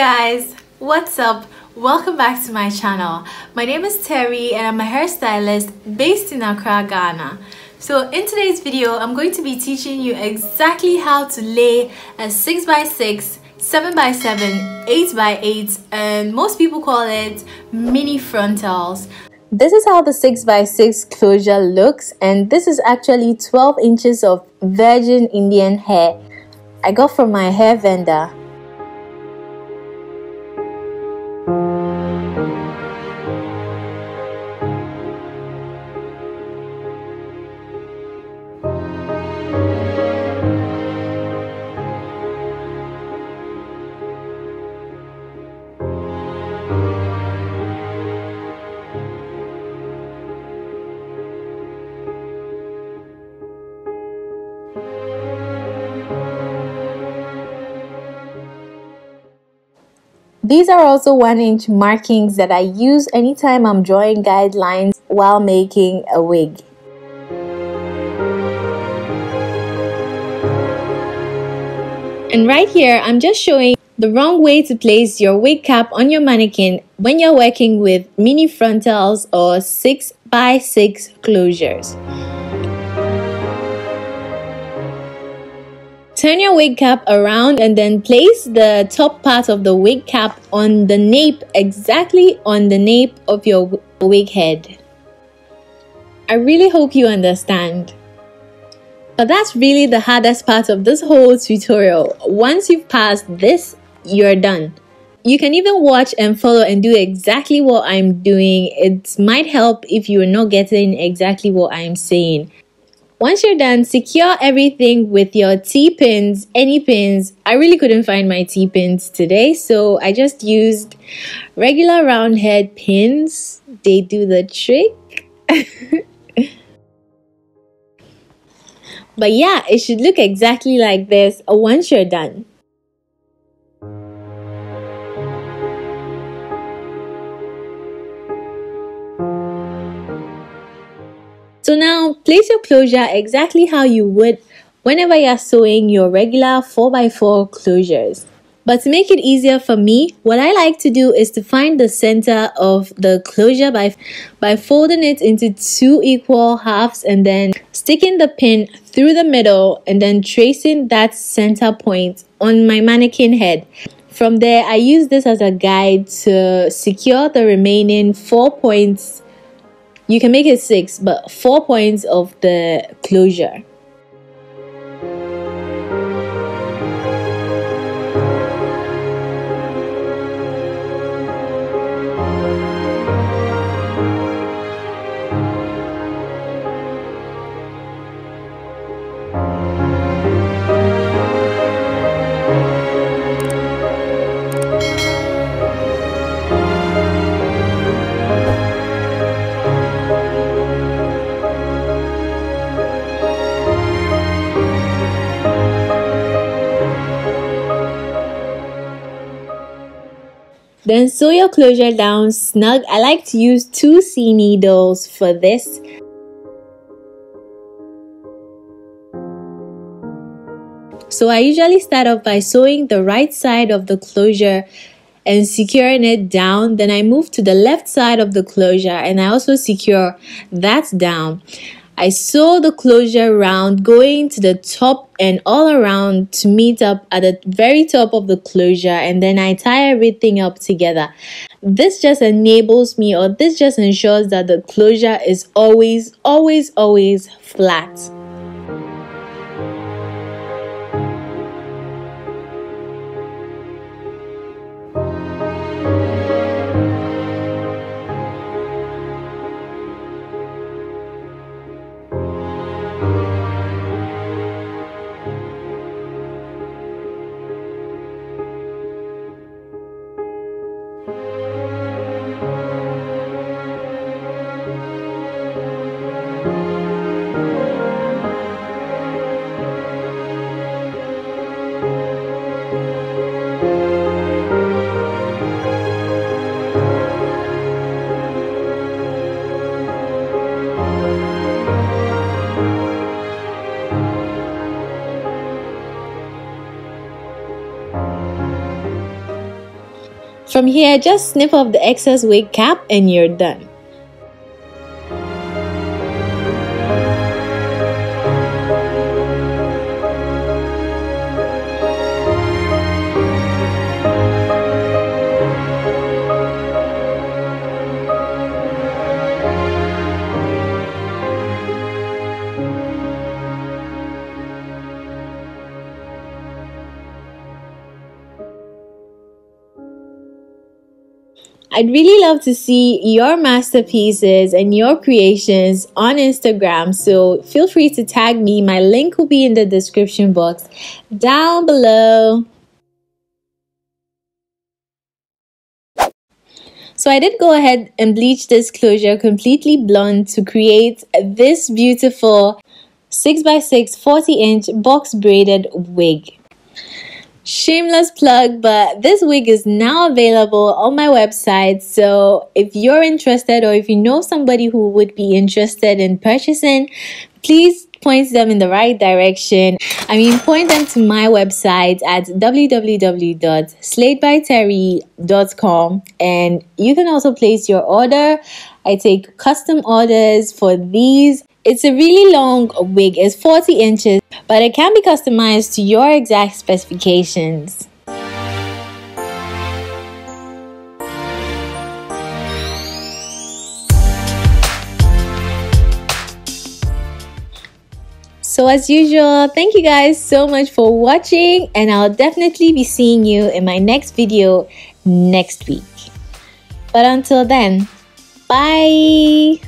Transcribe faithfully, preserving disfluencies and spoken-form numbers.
guys, what's up? Welcome back to my channel. My name is Terry and I'm a hairstylist based in Accra, Ghana. So in today's video, I'm going to be teaching you exactly how to lay a six by six, seven by seven, eight by eight, and most people call it mini frontals. This is how the six by six closure looks, and this is actually twelve inches of virgin Indian hair I got from my hair vendor. These are also one inch markings that I use anytime I'm drawing guidelines while making a wig. And right here, I'm just showing the wrong way to place your wig cap on your mannequin when you're working with mini frontals or six by six closures. Turn your wig cap around and then place the top part of the wig cap on the nape, exactly on the nape of your wig head. I really hope you understand. But that's really the hardest part of this whole tutorial. Once you've passed this, you're done. You can even watch and follow and do exactly what I'm doing. It might help if you're not getting exactly what I'm saying. Once you're done, secure everything with your T-pins, any pins. I really couldn't find my T-pins today, so I just used regular round head pins. They do the trick. But yeah, it should look exactly like this once you're done. So now place your closure exactly how you would whenever you're sewing your regular four by four closures. But to make it easier for me, what I like to do is to find the center of the closure by, by folding it into two equal halves and then sticking the pin through the middle and then tracing that center point on my mannequin head. From there, I use this as a guide to secure the remaining four points. You can make it six, but four points of the closure. Then sew your closure down snug. I like to use two C needles for this. So I usually start off by sewing the right side of the closure and securing it down. Then I move to the left side of the closure and I also secure that down. I sew the closure round, going to the top and all around to meet up at the very top of the closure, and then I tie everything up together. This just enables me, or this just ensures that the closure is always, always, always flat. From here, just snip off the excess wig cap and you're done. I'd really love to see your masterpieces and your creations on Instagram, so feel free to tag me. My link will be in the description box down below. So I did go ahead and bleach this closure completely blonde to create this beautiful six by six forty inch box braided wig. Shameless plug, but this wig is now available on my website, so if you're interested or if you know somebody who would be interested in purchasing, please point them in the right direction. I mean, point them to my website at w w w dot slayed by terrie dot com, and you can also place your order. I take custom orders for these. It's a really long wig, it's forty inches, but it can be customized to your exact specifications. So as usual, thank you guys so much for watching, and I'll definitely be seeing you in my next video next week. But until then, bye!